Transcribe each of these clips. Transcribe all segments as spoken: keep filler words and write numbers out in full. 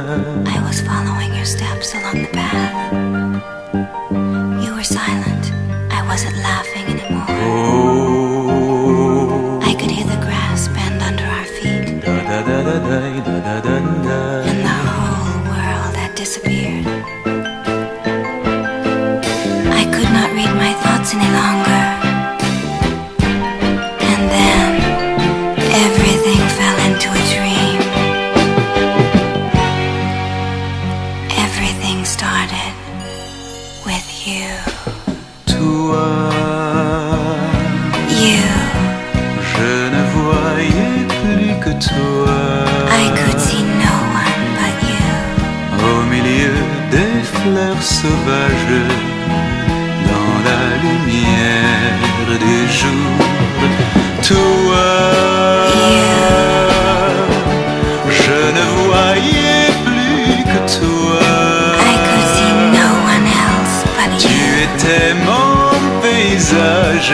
I was following your steps along the path. You were silent. I wasn't laughing anymore. Oh. I could hear the grass bend under our feet. Da, da, da, da, da, da, da, da. And the whole world had disappeared. I could not read my thoughts any longer. And then everything fell into a dream. Everything started with you. To us, you. Je ne voyais plus que toi. I could see no one but you. Au milieu des fleurs sauvages, dans la lumière du jour. To us, je ne voyais plus que toi. T'es mon paysage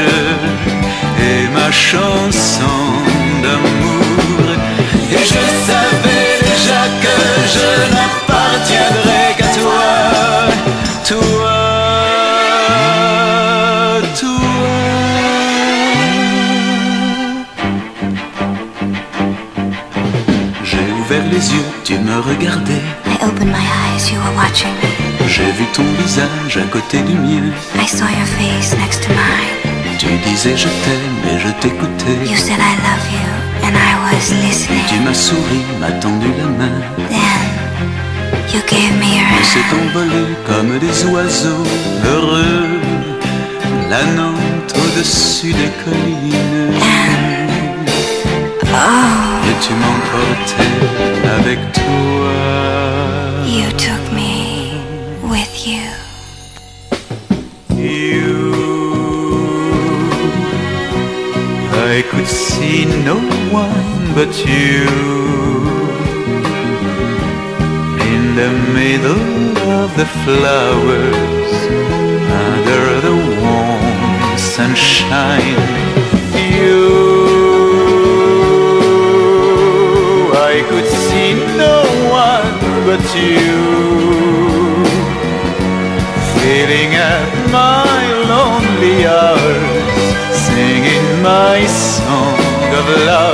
et ma chanson d'amour. Et je savais déjà que je n'appartiendrais qu'à toi. Toi, toi. J'ai ouvert les yeux, tu me regardais. I opened my eyes, you were watching me. J'ai vu ton visage à côté du mien. I saw your face next to mine. Tu disais je t'aime et je t'écoutais. You said I love you and I was listening. Tu m'as souri, m'as tendu la main. Then you gave me your hand. On s'est envolé comme des oiseaux heureux, la nôtre au-dessus des collines. And oh, et tu m'emportais avec toi. You took me with you. You, I could see no one but you. In the middle of the flowers, under the warm sunshine. You, I could see no one but you. Feeling at my lonely hours, singing my song of love.